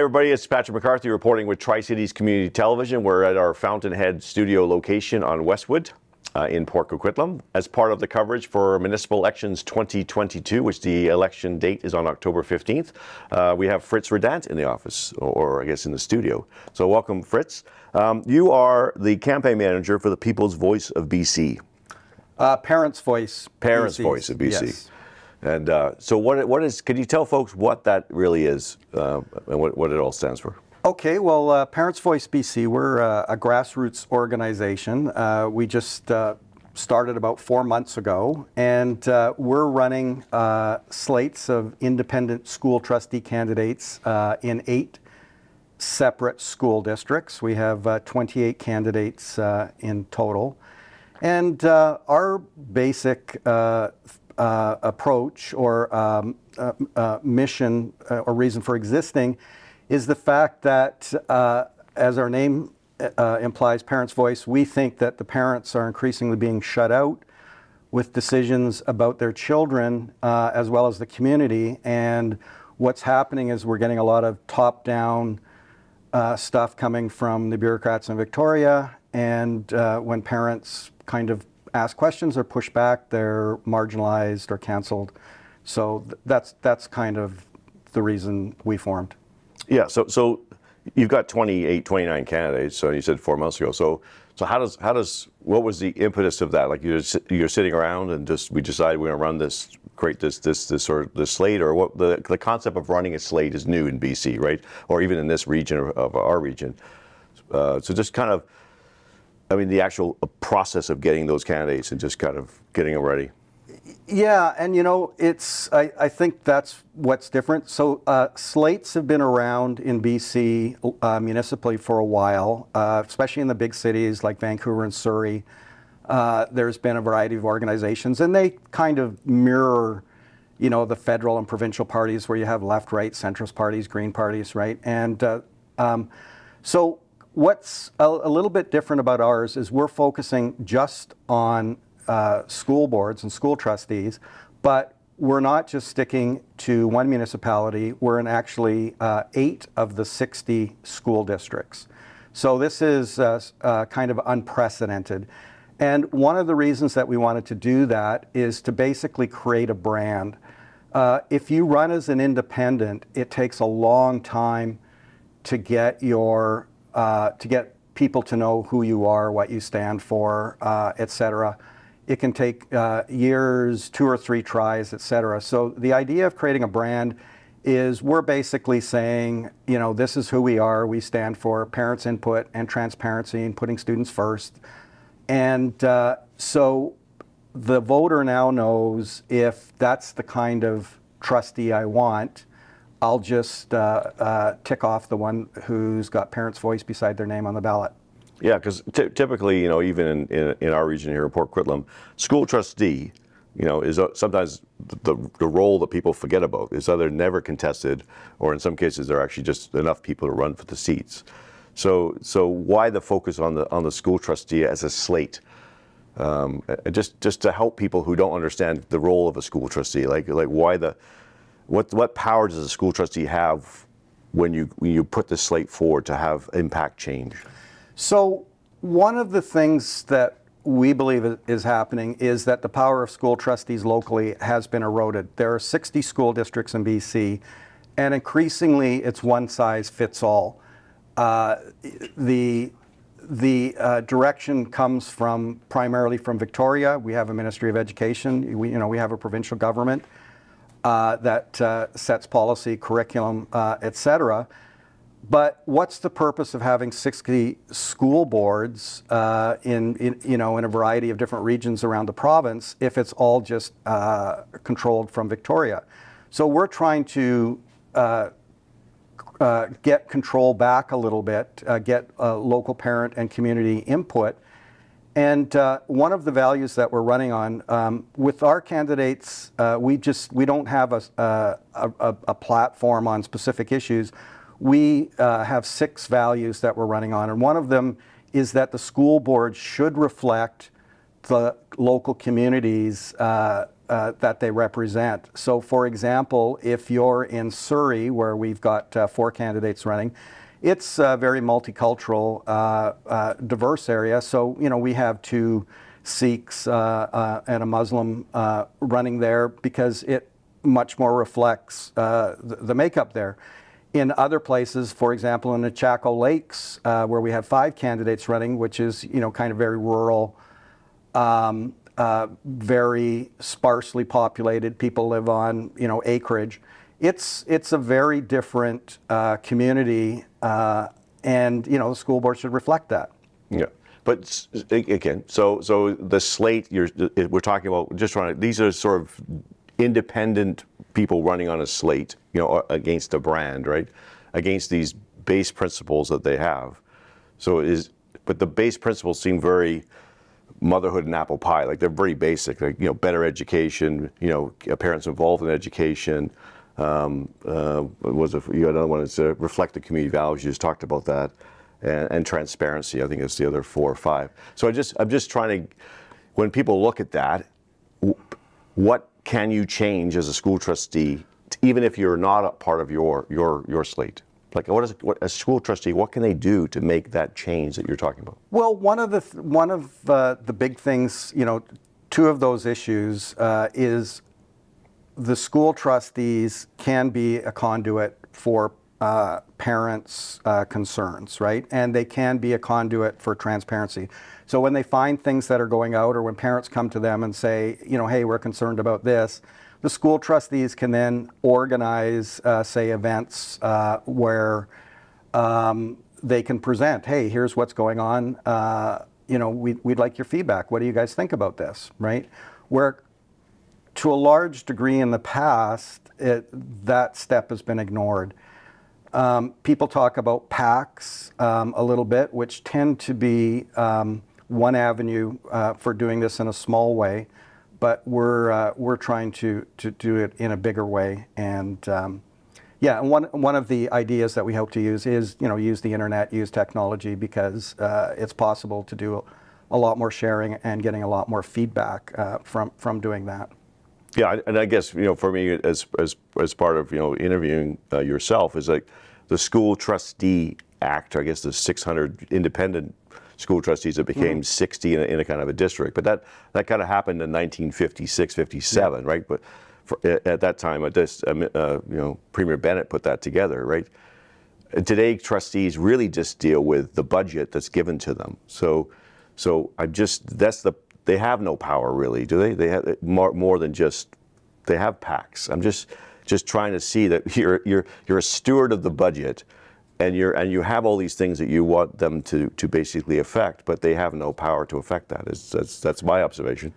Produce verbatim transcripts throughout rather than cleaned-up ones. everybody. It's Patrick McCarthy reporting with Tri-Cities Community Television. We're at our Fountainhead studio location on Westwood uh, in Port Coquitlam as part of the coverage for municipal elections twenty twenty-two, which the election date is on October fifteenth. Uh, we have Fritz Radandt in the office, or I guess in the studio. So welcome, Fritz. Um, you are the campaign manager for the People's Voice of B C. Uh, Parents' Voice. Parents' B C's. Voice of B C. Yes. And uh, so what, what is, can you tell folks what that really is uh, and what, what it all stands for? Okay, well, uh, Parents' Voice B C, we're uh, a grassroots organization. Uh, we just uh, started about four months ago, and uh, we're running uh, slates of independent school trustee candidates uh, in eight separate school districts. We have uh, twenty-eight candidates uh, in total. And uh, our basic uh, Uh, approach or um, uh, uh, mission uh, or reason for existing is the fact that, uh, as our name uh, implies, Parents' Voice, we think that the parents are increasingly being shut out with decisions about their children uh, as well as the community. And what's happening is we're getting a lot of top-down uh, stuff coming from the bureaucrats in Victoria, and uh, when parents kind of ask questions or push back, they're marginalized or canceled. So th that's that's kind of the reason we formed. Yeah, so so you've got twenty-eight, twenty-nine candidates, so you said four months ago. So so how does how does what was the impetus of that? Like you're you're sitting around and just we decided we're going to run this create this this this or this slate, or what the the concept of running a slate is new in B C, right? Or even in this region of, of our region. Uh, so just kind of I mean, the actual process of getting those candidates and just kind of getting them ready. Yeah, and you know, it's, I, I think that's what's different. So uh, slates have been around in B C uh, municipally for a while, uh, especially in the big cities like Vancouver and Surrey. Uh, there's been a variety of organizations, and they kind of mirror, you know, the federal and provincial parties where you have left, right, centrist parties, green parties, right? And uh, um, so, what's a, a little bit different about ours is we're focusing just on uh, school boards and school trustees, but we're not just sticking to one municipality. We're in actually uh, eight of the sixty school districts. So this is uh, uh, kind of unprecedented. And one of the reasons that we wanted to do that is to basically create a brand. Uh, if you run as an independent, it takes a long time to get your Uh, to get people to know who you are, what you stand for, uh, et cetera. It can take uh, years, two or three tries, et cetera. So the idea of creating a brand is we're basically saying, you know, this is who we are, we stand for parents' input and transparency and putting students first. And uh, so the voter now knows if that's the kind of trustee I want, I'll just uh, uh, tick off the one who's got Parents' Voice beside their name on the ballot. Yeah, because typically, you know, even in, in, in our region here in Port Coquitlam, school trustee, you know, is uh, sometimes the, the role that people forget about is either never contested, or in some cases there are actually just enough people to run for the seats. So, so why the focus on the on the school trustee as a slate? Um, just just to help people who don't understand the role of a school trustee, like like why the What, what power does a school trustee have when you, when you put the slate forward to have impact change? So one of the things that we believe is happening is that the power of school trustees locally has been eroded. There are sixty school districts in B C, and increasingly it's one size fits all. Uh, the the uh, direction comes from primarily from Victoria. We have a Ministry of Education. We, you know, we have a provincial government. Uh, that uh, sets policy, curriculum, uh, et cetera. But what's the purpose of having sixty school boards uh, in, in, you know, in a variety of different regions around the province if it's all just uh, controlled from Victoria? So we're trying to uh, uh, get control back a little bit, uh, get uh, local parent and community input. And uh, one of the values that we're running on, um, with our candidates, uh, we just, we don't have a, a, a, a platform on specific issues. We uh, have six values that we're running on. And one of them is that the school board should reflect the local community's uh, uh, that they represent. So for example, if you're in Surrey, where we've got uh, four candidates running, it's a very multicultural, uh, uh, diverse area. So, you know, we have two Sikhs uh, uh, and a Muslim uh, running there because it much more reflects uh, the, the makeup there. In other places, for example, in the Chaco Lakes, uh, where we have five candidates running, which is, you know, kind of very rural, um, uh, very sparsely populated. People live on, you know, acreage. It's, it's a very different uh, community, uh, and, you know, the school board should reflect that. Yeah. But again, so, so the slate you're, we're talking about, just trying to, these are sort of independent people running on a slate, you know, against a brand, right? Against these base principles that they have. So is, but the base principles seem very motherhood and apple pie, like they're very basic, like, you know, better education, you know, parents involved in education. Um, uh, was it, you had another one that's uh, reflect the community values, you just talked about that, and, and transparency, I think it's the other four or five. So I just, I'm just trying to, when people look at that, what can you change as a school trustee, even if you're not a part of your, your, your slate? Like, what is, what, as school trustee, what can they do to make that change that you're talking about? Well, one of the, th one of uh, the big things, you know, two of those issues uh, is the school trustees can be a conduit for uh, parents' uh, concerns, right? And they can be a conduit for transparency. So when they find things that are going out, or when parents come to them and say, you know, hey, we're concerned about this, the school trustees can then organize, uh, say, events uh, where um, they can present, hey, here's what's going on. Uh, you know, we, we'd like your feedback. What do you guys think about this, right? Where to a large degree in the past, it, that step has been ignored. Um, people talk about PACs um, a little bit, which tend to be um, one avenue uh, for doing this in a small way, but we're uh, we're trying to to do it in a bigger way. And um, yeah, one one of the ideas that we hope to use is, you know, use the internet, use technology, because uh, it's possible to do a lot more sharing and getting a lot more feedback uh, from from doing that. Yeah, and I guess, you know, for me, as as as part of, you know, interviewing uh, yourself, is like the School Trustee Act. I guess the six hundred independent school trustees that became mm. sixty in a, in a kind of a district, but that that kind of happened in nineteen fifty-six, fifty-seven, yeah. Right? But for, at that time, I just uh, you know, Premier Bennett put that together, right? Today, trustees really just deal with the budget that's given to them. So, so I just that's the. They have no power, really, do they? They have more, more than just they have PACs. I'm just just trying to see that you're you're you're a steward of the budget, and you're and you have all these things that you want them to to basically affect, but they have no power to affect that. It's, that's that's my observation.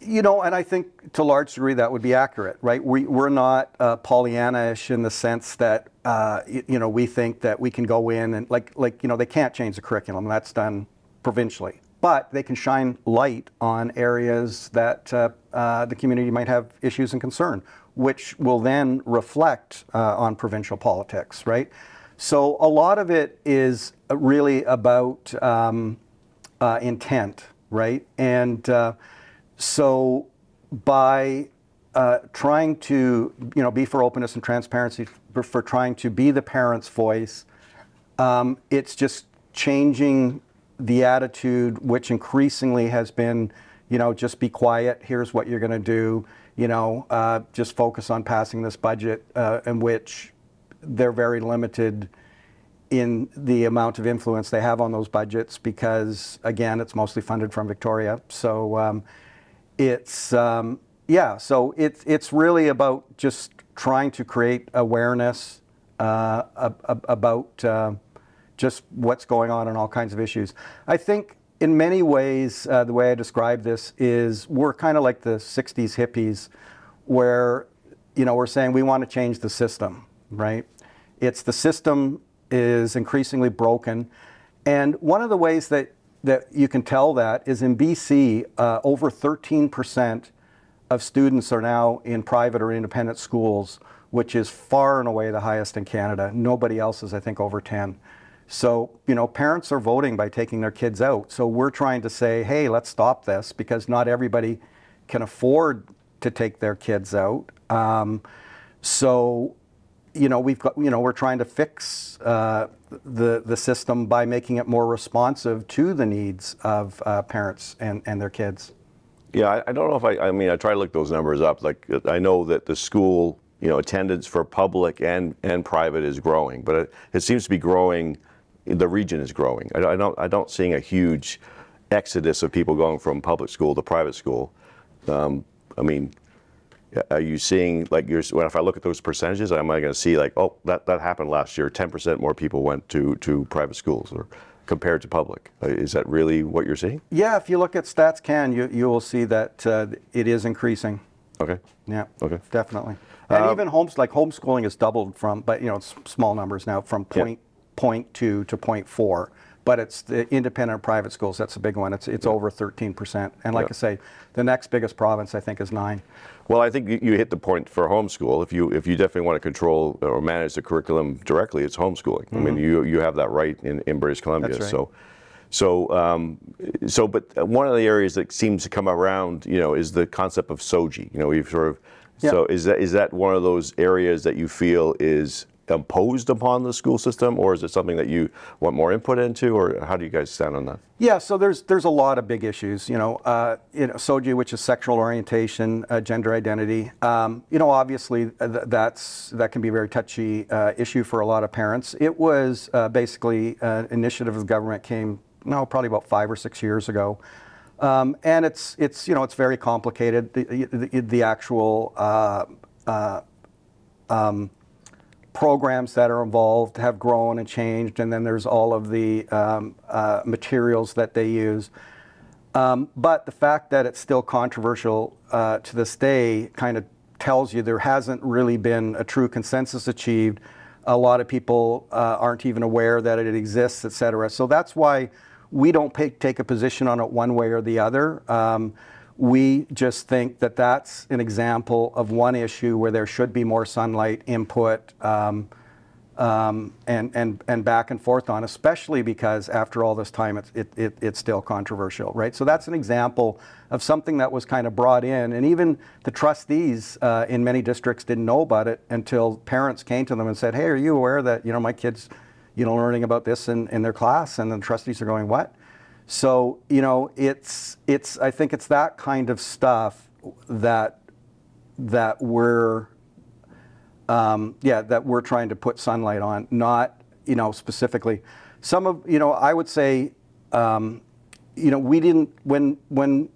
You know, and I think to a large degree that would be accurate, right? We we're not uh, Pollyanna-ish in the sense that uh, you, you know, we think that we can go in and like like you know, they can't change the curriculum. That's done provincially. But they can shine light on areas that uh, uh, the community might have issues and concern, which will then reflect uh, on provincial politics, right? So a lot of it is really about um, uh, intent, right? And uh, so by uh, trying to, you know, be for openness and transparency, for trying to be the parents' voice, um, it's just changing the attitude, which increasingly has been, you know, just be quiet, here's what you're going to do, you know, uh, just focus on passing this budget, uh, in which they're very limited in the amount of influence they have on those budgets because, again, it's mostly funded from Victoria. So um, it's, um, yeah, so it's, it's really about just trying to create awareness uh, ab ab about uh, just what's going on and all kinds of issues. I think in many ways, uh, the way I describe this is we're kind of like the sixties hippies where, you know, we're saying we want to change the system, right? It's the system is increasingly broken. And one of the ways that, that you can tell that is in B C, uh, over thirteen percent of students are now in private or independent schools, which is far and away the highest in Canada. Nobody else is, I think, over ten. So, you know, parents are voting by taking their kids out. So we're trying to say, hey, let's stop this, because not everybody can afford to take their kids out. Um, so, you know, we've got, you know, we're trying to fix uh, the, the system by making it more responsive to the needs of uh, parents and, and their kids. Yeah, I, I don't know if I, I mean, I try to look those numbers up. Like, I know that the school, you know, attendance for public and, and private is growing, but it, it seems to be growing, the region is growing. I, I don't, I don't seeing a huge exodus of people going from public school to private school. Um, I mean, are you seeing, like, you're, well, if I look at those percentages, am I going to see like, oh, that, that happened last year, ten percent more people went to, to private schools or compared to public? Is that really what you're seeing? Yeah, if you look at Stats Can, you, you will see that uh, it is increasing. Okay. Yeah, okay. Definitely. And uh, even homes, like homeschooling has doubled from, but you know, it's small numbers now, from point, yeah. point two to point four. But it's the independent private schools, that's a big one. It's, it's yeah. over thirteen percent. And like yeah. I say, the next biggest province, I think, is nine. Well, I think you hit the point for homeschool. If you, if you definitely want to control or manage the curriculum directly, it's homeschooling. Mm-hmm. I mean, you, you have that right in, in British Columbia. That's right. So, so, um, so, but one of the areas that seems to come around, you know, is the concept of S O G I. You know, we've sort of, yeah. so is that, is that one of those areas that you feel is imposed upon the school system, or is it something that you want more input into, or how do you guys stand on that? Yeah, so there's there's a lot of big issues, you know, uh, you know, S O G I, which is sexual orientation, uh, gender identity. Um, you know, obviously th that's that can be a very touchy uh, issue for a lot of parents. It was uh, basically an initiative of the government came no probably about five or six years ago, um, and it's it's you know it's very complicated. The the, the actual uh, uh, um, programs that are involved have grown and changed, and then there's all of the um, uh, materials that they use. Um, but the fact that it's still controversial uh, to this day kind of tells you there hasn't really been a true consensus achieved. A lot of people uh, aren't even aware that it exists, et cetera. So that's why we don't pay, take a position on it one way or the other. Um, we just think that that's an example of one issue where there should be more sunlight input um, um, and, and, and back and forth on, especially because after all this time, it's, it, it, it's still controversial, right? So that's an example of something that was kind of brought in, and even the trustees uh, in many districts didn't know about it until parents came to them and said, hey, are you aware that, you know, my kids, you know, learning about this in, in their class? And the trustees are going, what? So, you know, it's, it's, I think it's that kind of stuff that, that we're, um, yeah, that we're trying to put sunlight on, not, you know, specifically. Some of, you know, I would say, um, you know, we didn't, when, when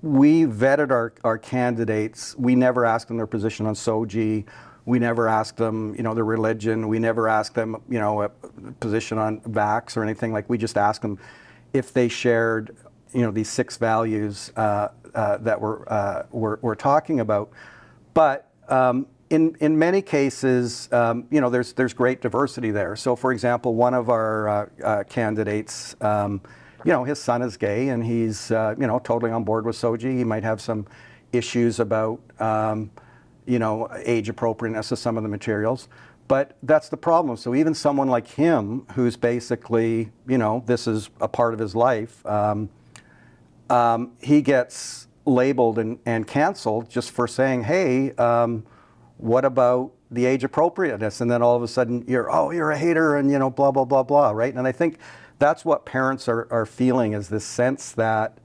we vetted our, our candidates, we never asked them their position on S O G I. We never asked them, you know, their religion. We never asked them, you know, a position on vax or anything. Like, we just asked them if they shared, you know, these six values uh, uh, that we're, uh, we're, we're talking about. But um, in, in many cases, um, you know, there's, there's great diversity there. So, for example, one of our uh, uh, candidates, um, you know, his son is gay, and he's, uh, you know, totally on board with S O G I. He might have some issues about, um, you know, age appropriateness of some of the materials. But that's the problem. So even someone like him, who's basically, you know, this is a part of his life, um, um, he gets labeled and, and canceled just for saying, hey, um, what about the age appropriateness? And then all of a sudden you're, oh, you're a hater and, you know, blah, blah, blah, blah, right? And I think that's what parents are, are feeling, is this sense that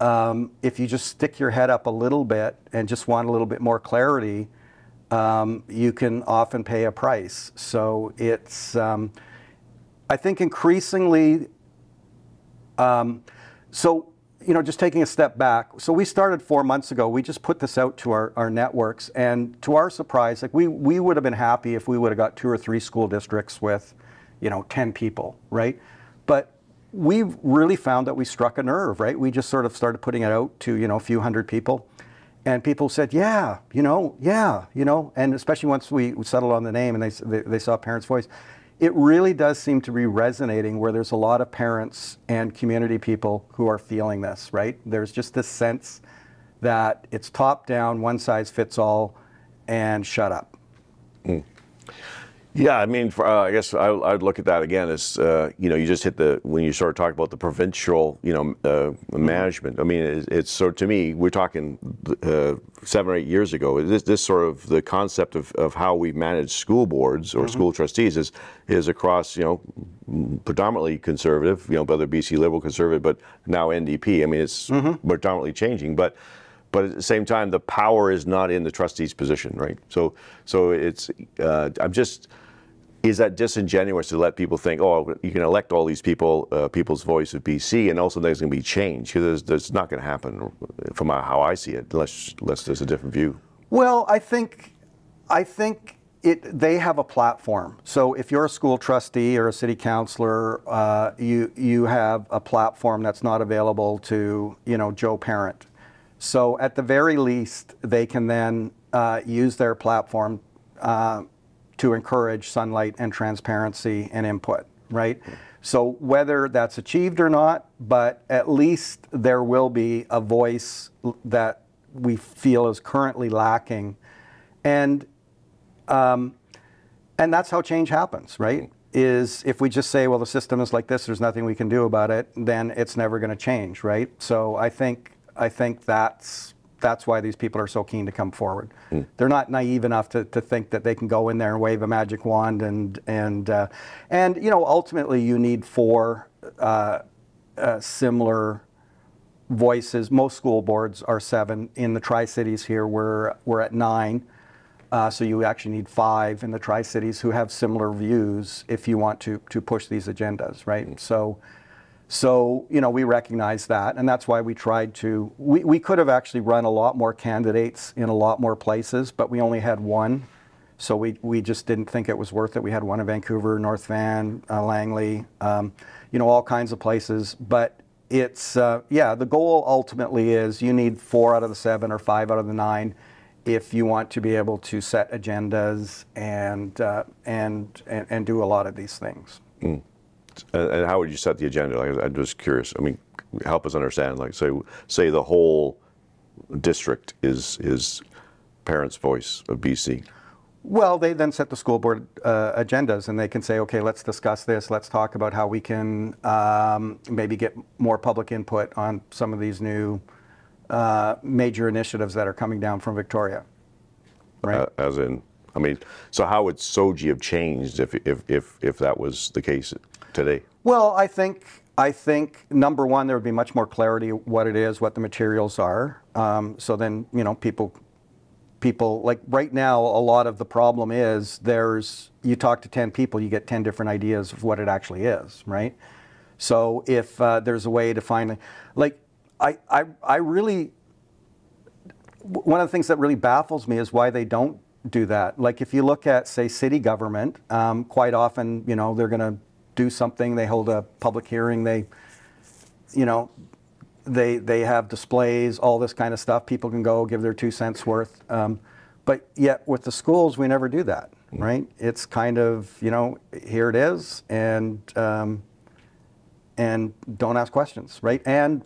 um, if you just stick your head up a little bit and just want a little bit more clarity, Um, you can often pay a price. So it's, um, I think increasingly, um, so, you know, just taking a step back. So we started four months ago. We just put this out to our, our networks, and to our surprise, like we, we would have been happy if we would have got two or three school districts with, you know, ten people, right? But we've really found that we struck a nerve, right? We just sort of started putting it out to, you know, a few hundred people. And people said, yeah, you know, yeah, you know, and especially once we settled on the name and they, they saw Parents' Voice, it really does seem to be resonating where there's a lot of parents and community people who are feeling this, right? There's just this sense that it's top down, one size fits all, and shut up. Mm. Yeah, I mean, for, uh, I guess I, I would look at that again as, uh, you know, you just hit the, when you start talking about the provincial, you know, uh, management. I mean, it, it's, so to me, we're talking uh, seven or eight years ago, this, this sort of the concept of, of how we manage school boards or mm-hmm. school trustees is, is across, you know, predominantly conservative, you know, whether B C Liberal, Conservative, but now N D P. I mean, it's mm-hmm. predominantly changing, but. But at the same time, the power is not in the trustee's position, right? So, so it's, uh, I'm just, is that disingenuous to let people think, oh, you can elect all these people, uh, People's Voice of B C, and also there's going to be change? Because that's not going to happen from how I see it, unless, unless there's a different view. Well, I think, I think it, they have a platform. So if you're a school trustee or a city councilor, uh, you, you have a platform that's not available to, you know, Joe Parent. So at the very least, they can then uh, use their platform uh, to encourage sunlight and transparency and input, right? Mm-hmm. So whether that's achieved or not, but at least there will be a voice that we feel is currently lacking. And, um, and that's how change happens, right? Mm-hmm. Is if we just say, well, the system is like this, there's nothing we can do about it, then it's never going to change, right? So I think... I think that's that's why these people are so keen to come forward. Mm. They're not naive enough to, to think that they can go in there and wave a magic wand and and uh, and you know ultimately you need four uh, uh, similar voices. Most school boards are seven. In the Tri-Cities here, we're we're at nine. Uh, so you actually need five in the Tri-Cities who have similar views if you want to to push these agendas, right? Mm. So. So, you know, we recognize that, and that's why we tried to, we, we could have actually run a lot more candidates in a lot more places, but we only had one. So we, we just didn't think it was worth it. We had one in Vancouver, North Van, uh, Langley, um, you know, all kinds of places. But it's, uh, yeah, the goal ultimately is you need four out of the seven or five out of the nine if you want to be able to set agendas and, uh, and, and, and do a lot of these things. Mm. And how would you set the agenda? Like, I'm just curious. I mean, help us understand. Like, say, say the whole district is is Parents' Voice of B C. Well, they then set the school board uh, agendas, and they can say, okay, let's discuss this. Let's talk about how we can um, maybe get more public input on some of these new uh, major initiatives that are coming down from Victoria. Right? Uh, as in, I mean, so how would SOGI have changed if if if if that was the case today? Well, I think I think number one, there would be much more clarity what it is, what the materials are. Um, so then, you know, people people like right now, a lot of the problem is there's you talk to ten people, you get ten different ideas of what it actually is, right? So if uh, there's a way to finally, like, I I I really one of the things that really baffles me is why they don't do that. Like, if you look at, say, city government, um, quite often, you know, they're going to do something, they hold a public hearing, they, you know, they they have displays, all this kind of stuff. People can go give their two cents worth. Um, but yet with the schools, we never do that, mm. right? It's kind of, you know, here it is, and um, and don't ask questions, right? And,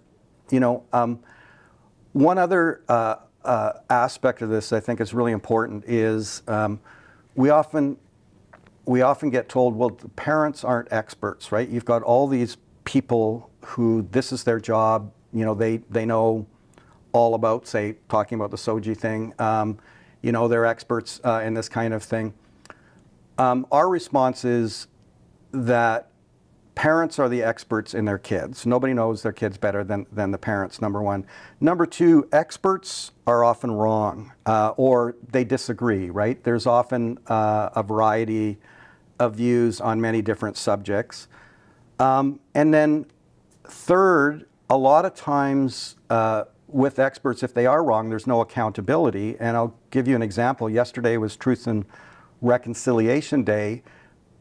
you know, um, one other uh, uh, aspect of this I think is really important is um, we often we often get told, well, the parents aren't experts, right? You've got all these people who this is their job, you know, they, they know all about, say, talking about the SOGI thing, um, you know, they're experts uh, in this kind of thing. Um, our response is that parents are the experts in their kids. Nobody knows their kids better than, than the parents, number one. Number two, experts are often wrong uh, or they disagree, right? There's often uh, a variety of views on many different subjects. Um, and then third, a lot of times uh, with experts, if they are wrong, there's no accountability. And I'll give you an example. Yesterday was Truth and Reconciliation Day.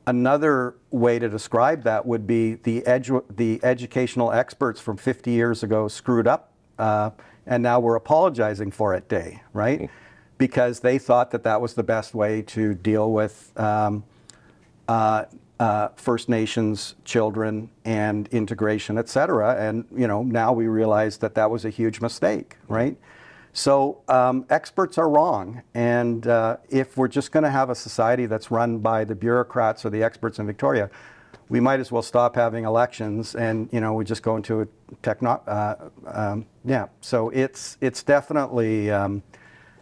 Another way to describe that would be the edu the educational experts from fifty years ago screwed up, uh, and now we're apologizing for it day, right? Mm. Because they thought that that was the best way to deal with um, uh, uh, First Nations children and integration, et cetera. And you know, now we realize that that was a huge mistake, right? So um, experts are wrong, and uh, if we're just going to have a society that's run by the bureaucrats or the experts in Victoria, we might as well stop having elections, and you know we just go into a techno. Uh, um, yeah, so it's it's definitely, um,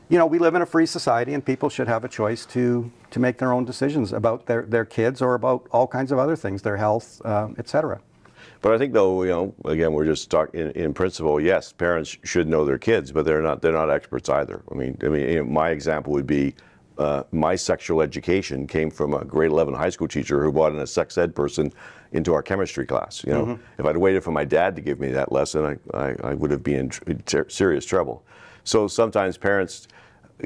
you know, we live in a free society, and people should have a choice to to make their own decisions about their their kids or about all kinds of other things, their health, um, et cetera. But I think, though, you know, again, we're just talking in, in principle. Yes, parents should know their kids, but they're not—they're not experts either. I mean, I mean, you know, my example would be uh, my sexual education came from a grade eleven high school teacher who brought in a sex ed person into our chemistry class. You know, mm-hmm. if I'd waited for my dad to give me that lesson, I, I, I would have been in tr ter serious trouble. So sometimes parents.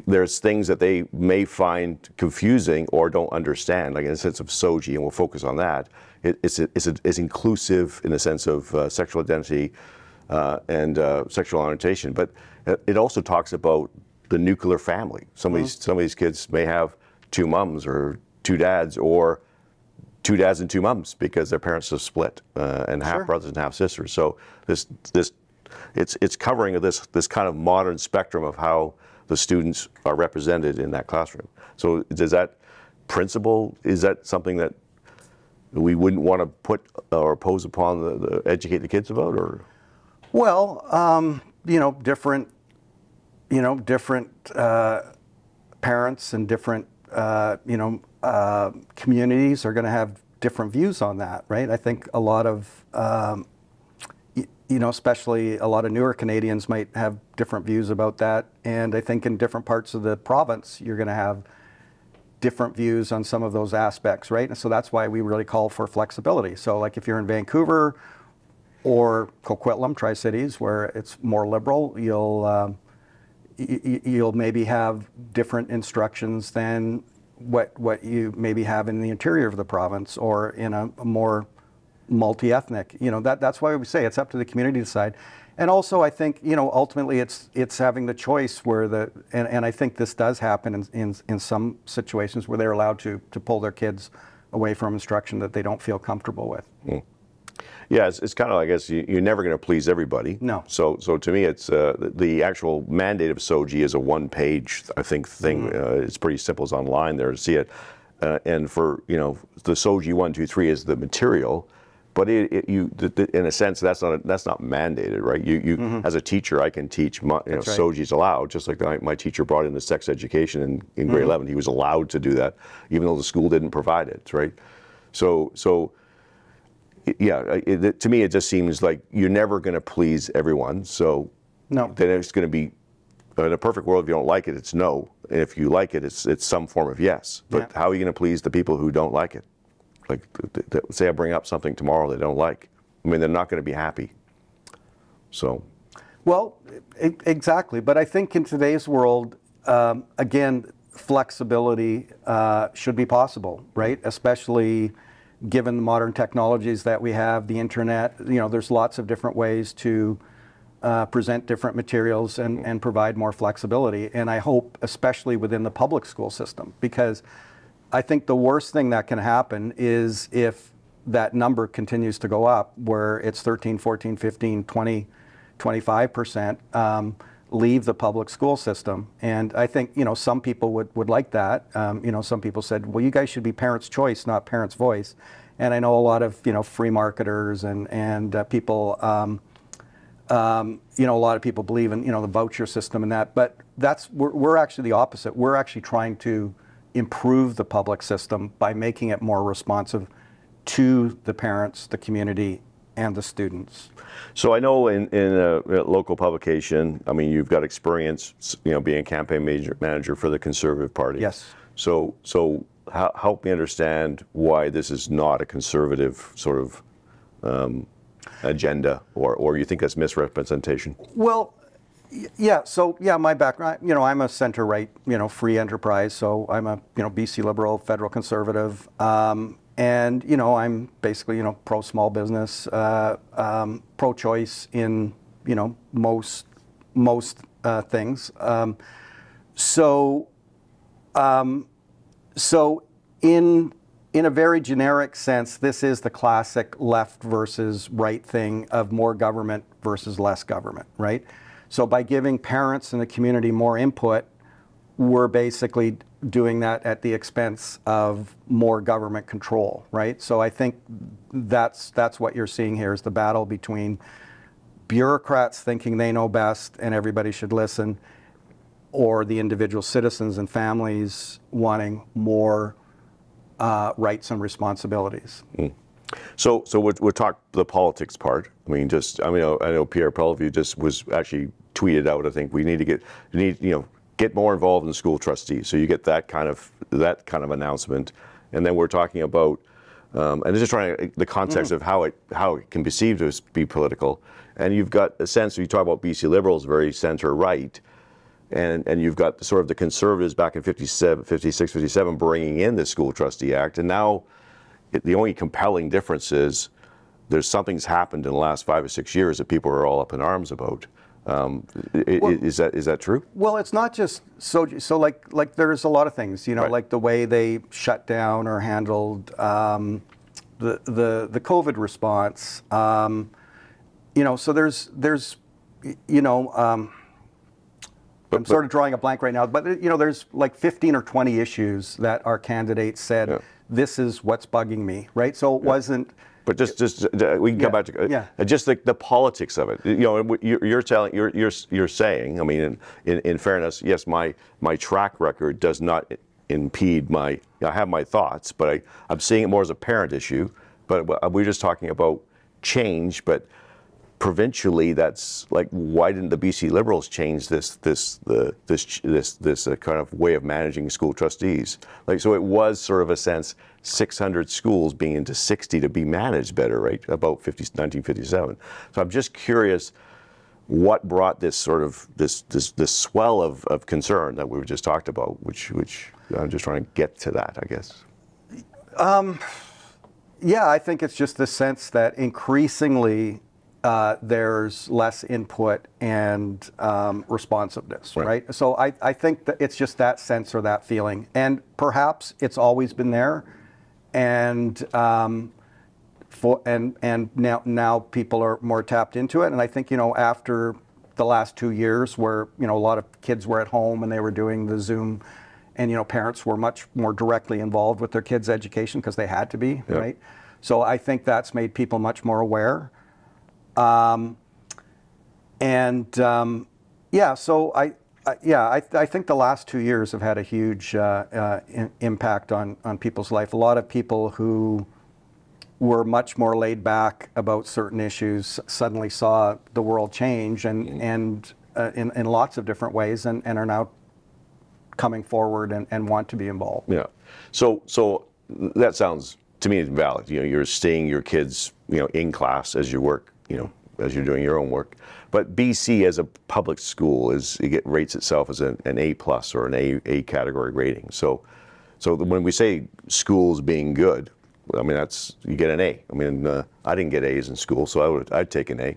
There's things that they may find confusing or don't understand, like in the sense of S O G I, and we'll focus on that. It, it's, a, it's, a, it's inclusive in the sense of uh, sexual identity uh, and uh, sexual orientation, but it also talks about the nuclear family. Some, mm-hmm. of these, some of these kids may have two mums or two dads or two dads and two mums because their parents have split uh, and half sure. brothers and half sisters. So this, this, it's, it's covering this, this kind of modern spectrum of how the students are represented in that classroom. So does that principle, is that something that we wouldn't want to put or impose upon the, the educate the kids about? Or well, um, you know, different, you know, different uh, parents and different, uh, you know, uh, communities are going to have different views on that, right? I think a lot of um, you know, especially a lot of newer Canadians might have different views about that. And I think in different parts of the province, you're going to have different views on some of those aspects, right? And so that's why we really call for flexibility. So like if you're in Vancouver or Coquitlam, Tri-Cities, where it's more liberal, you'll, um, you'll maybe have different instructions than what, what you maybe have in the interior of the province or in a, a more multi-ethnic, you know, that, that's why we say it's up to the community to decide. And also I think, you know, ultimately it's it's having the choice where the, and, and I think this does happen in, in, in some situations where they're allowed to, to pull their kids away from instruction that they don't feel comfortable with. Mm. Yeah, it's, it's kind of, I guess, you, you're never going to please everybody. No. So so to me, it's uh, the actual mandate of S O G I is a one-page, I think, thing. Mm. Uh, it's pretty simple. It's online there to see it. Uh, and for, you know, the S O G I one two three is the material. But it, it, you, in a sense, that's not a, that's not mandated, right? You, you mm-hmm. as a teacher, I can teach. My, you know, S O G I's allowed, just like my, my teacher brought in the sex education in, in grade mm-hmm. eleven. He was allowed to do that, even though the school didn't provide it, right? So, so yeah, it, it, to me, it just seems like you're never going to please everyone. So, no. Then it's going to be in a perfect world. If you don't like it, it's no. And if you like it, it's it's some form of yes. But yeah. How are you going to please the people who don't like it? Like, say I bring up something tomorrow they don't like. I mean, they're not going to be happy. So. Well, it, exactly. But I think in today's world, um, again, flexibility uh, should be possible, right? Especially given the modern technologies that we have, the internet. You know, there's lots of different ways to uh, present different materials and, mm-hmm. and provide more flexibility. And I hope, especially within the public school system, because I think the worst thing that can happen is if that number continues to go up, where it's thirteen, fourteen, fifteen, twenty, twenty-five percent um, leave the public school system. And I think, you know, some people would, would like that. Um, you know, some people said, well, you guys should be parents' choice, not parents' voice. And I know a lot of, you know, free marketers and, and uh, people, um, um, you know, a lot of people believe in, you know, the voucher system and that. But that's, we're, we're actually the opposite. We're actually trying to improve the public system by making it more responsive to the parents, the community, and the students. So I know in, in a local publication, I mean, you've got experience, you know, being a campaign major, manager for the Conservative Party. Yes. So, so how, help me understand why this is not a conservative sort of um, agenda, or, or you think that's misrepresentation? Well. Yeah, so yeah, my background, you know, I'm a center-right, you know, free enterprise, so I'm a, you know, B C Liberal, federal conservative, um, and, you know, I'm basically, you know, pro-small business, uh, um, pro-choice in, you know, most, most uh, things. Um, so, um, so in, in a very generic sense, this is the classic left versus right thing of more government versus less government, right? So by giving parents in the community more input, we're basically doing that at the expense of more government control, right? So I think that's, that's what you're seeing here, is the battle between bureaucrats thinking they know best and everybody should listen, or the individual citizens and families wanting more uh, rights and responsibilities. Mm. So, so we'll, we'll talk the politics part. I mean, just I mean, I know Pierre Poilievre just was actually tweeted out, I think we need to get need you know get more involved in the school trustees. So you get that kind of that kind of announcement, and then we're talking about um, and just trying to, the context mm. of how it how it can be perceived to be political. And you've got a sense, you talk about B C Liberals, very center right, and and you've got sort of the Conservatives back in fifty-seven, fifty-six, fifty-seven bringing in the School Trustee Act, and now. The only compelling difference is there's something's happened in the last five or six years that people are all up in arms about. Um, well, is that is that true? Well, it's not just so. So like like there's a lot of things, you know, right. like the way they shut down or handled um, the the the COVID response. Um, you know, so there's there's you know. Um, But, I'm sort of drawing a blank right now, but you know, there's like fifteen or twenty issues that our candidates said, yeah. this is what's bugging me, right? So it yeah. wasn't. But just, just uh, we can yeah, come back to yeah. uh, just the, the politics of it. You know, you're, you're telling, you're, you're, you're saying. I mean, in, in, in fairness, yes, my my track record does not impede my. I have my thoughts, but I, I'm seeing it more as a parent issue. But we're just talking about change, but. Provincially, that's like, why didn't the B C Liberals change this this the this this this uh, kind of way of managing school trustees? Like, so it was sort of a sense six hundred schools being into sixty to be managed better, right? About nineteen fifty-seven. So I'm just curious, what brought this sort of this this this swell of of concern that we were just talked about? Which which I'm just trying to get to that, I guess. Um, yeah, I think it's just the sense that increasingly. Uh, there's less input and um, responsiveness, right? right? So I, I think that it's just that sense or that feeling. And perhaps it's always been there, and um, for, and and now now people are more tapped into it. And I think, you know, after the last two years where, you know, a lot of kids were at home and they were doing the Zoom, and, you know, parents were much more directly involved with their kids' education because they had to be, yeah. right? So I think that's made people much more aware. Um, and um, yeah, so I, I yeah, I, I think the last two years have had a huge uh, uh, in, impact on, on people's life. A lot of people who were much more laid back about certain issues suddenly saw the world change, and, mm-hmm. and uh, in, in lots of different ways, and, and are now coming forward and, and want to be involved. Yeah. So, so that sounds to me valid. You know, you're seeing your kids, you know, in class as you work. You know, as you're doing your own work, but B C as a public school is it get, rates itself as an, an A plus or an A A category rating. So, so when we say schools being good, I mean that's you get an A. I mean uh, I didn't get A's in school, so I would I'd take an A.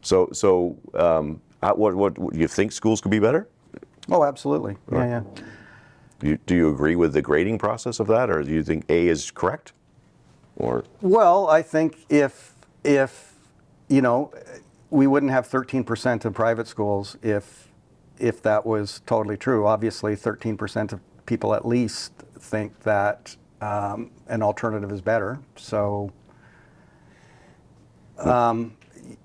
So so um, I, what what, what you think schools could be better? Oh, absolutely. Right. Yeah, yeah. Do you, do you agree with the grading process of that, or do you think A is correct? Or well, I think if if you know, we wouldn't have thirteen percent of private schools if, if that was totally true. Obviously, thirteen percent of people at least think that um, an alternative is better. So, um,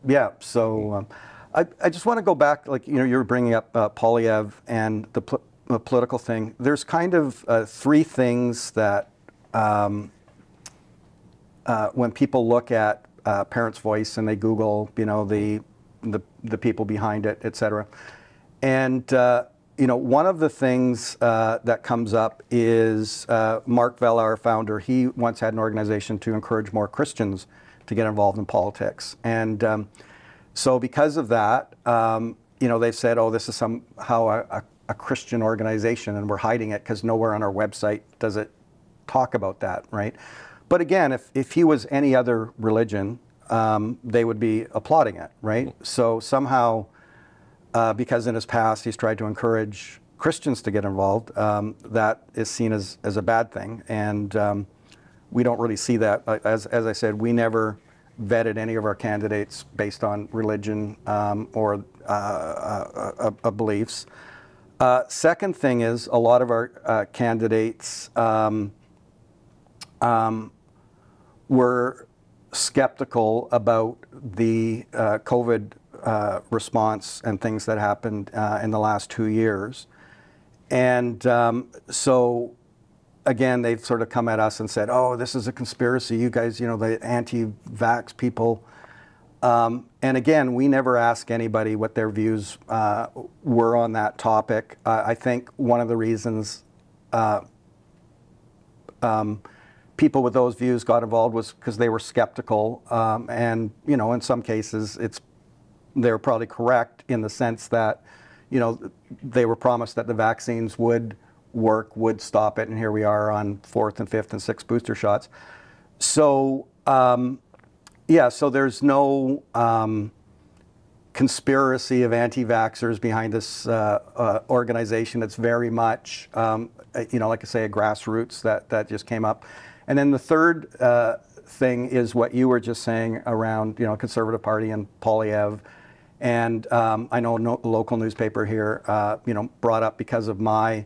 yeah. So, um, I I just want to go back. Like, you know, you were bringing up uh, Poilievre and the, pl the political thing. There's kind of uh, three things that um, uh, when people look at. Uh, Parents' Voice, and they Google, you know, the the, the people behind it, et cetera. And uh, you know, one of the things uh, that comes up is uh, Mark Vellar, founder. He once had an organization to encourage more Christians to get involved in politics, and um, so because of that, um, you know, they said, "Oh, this is somehow a, a, a Christian organization, and we're hiding it because nowhere on our website does it talk about that, right?" But again, if, if he was any other religion, um, they would be applauding it, right? Mm-hmm. So somehow, uh, because in his past he's tried to encourage Christians to get involved, um, that is seen as, as a bad thing. And um, we don't really see that. As, as I said, we never vetted any of our candidates based on religion um, or uh, uh, uh, beliefs. Uh, second thing is, a lot of our uh, candidates um, um, were skeptical about the uh, COVID uh, response and things that happened uh, in the last two years. And um, so, again, they've sort of come at us and said, oh, this is a conspiracy. You guys, you know, the anti-vax people. Um, and again, we never ask anybody what their views uh, were on that topic. Uh, I think one of the reasons uh, um, people with those views got involved was because they were skeptical. Um, and, you know, in some cases, it's they're probably correct in the sense that, you know, they were promised that the vaccines would work, would stop it, and here we are on fourth and fifth and sixth booster shots. So um, yeah, so there's no um, conspiracy of anti-vaxxers behind this uh, uh, organization. It's very much, um, you know, like I say, a grassroots that, that just came up. And then the third uh, thing is what you were just saying around, you know, Conservative Party and Poilievre. And um, I know no local newspaper here, uh, you know, brought up because of my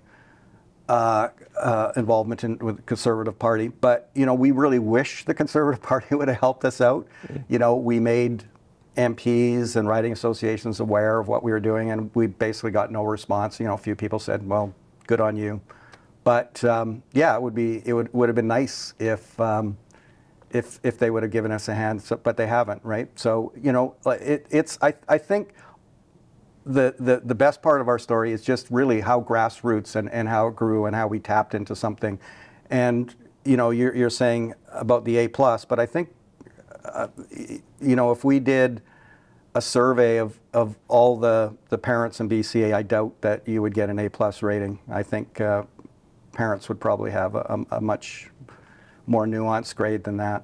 Uh, uh, involvement in, with the Conservative Party, but you know, we really wish the Conservative Party would have helped us out. Mm-hmm. You know, we made M Ps and writing associations aware of what we were doing, and we basically got no response. You know, a few people said, "Well, good on you," but um, yeah, it would be it would would have been nice if um, if if they would have given us a hand, so, but they haven't, right? So you know, it, it's I I think. The, the, the best part of our story is just really how grassroots and, and how it grew and how we tapped into something. And, you know, you're, you're saying about the A plus, but I think, uh, you know, if we did a survey of, of all the, the parents in B C, I doubt that you would get an A plus rating. I think uh, parents would probably have a, a much more nuanced grade than that.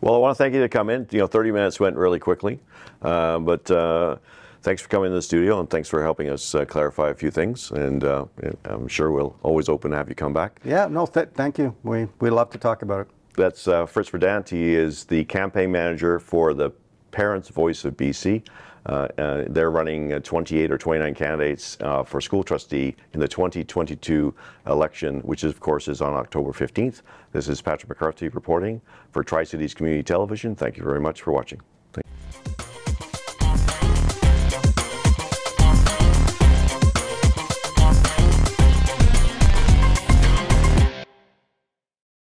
Well, I want to thank you to come in. You know, thirty minutes went really quickly, uh, but... Uh, Thanks for coming to the studio, and thanks for helping us uh, clarify a few things. And uh, I'm sure we'll always open to have you come back. Yeah, no, th thank you. We, we love to talk about it. That's uh, Fritz Radandt. He is the campaign manager for the Parents' Voice of B C. Uh, uh, they're running uh, twenty-eight or twenty-nine candidates uh, for school trustee in the twenty twenty-two election, which is, of course is on October fifteenth. This is Patrick McCarthy reporting for Tri-Cities Community Television. Thank you very much for watching. Thank you.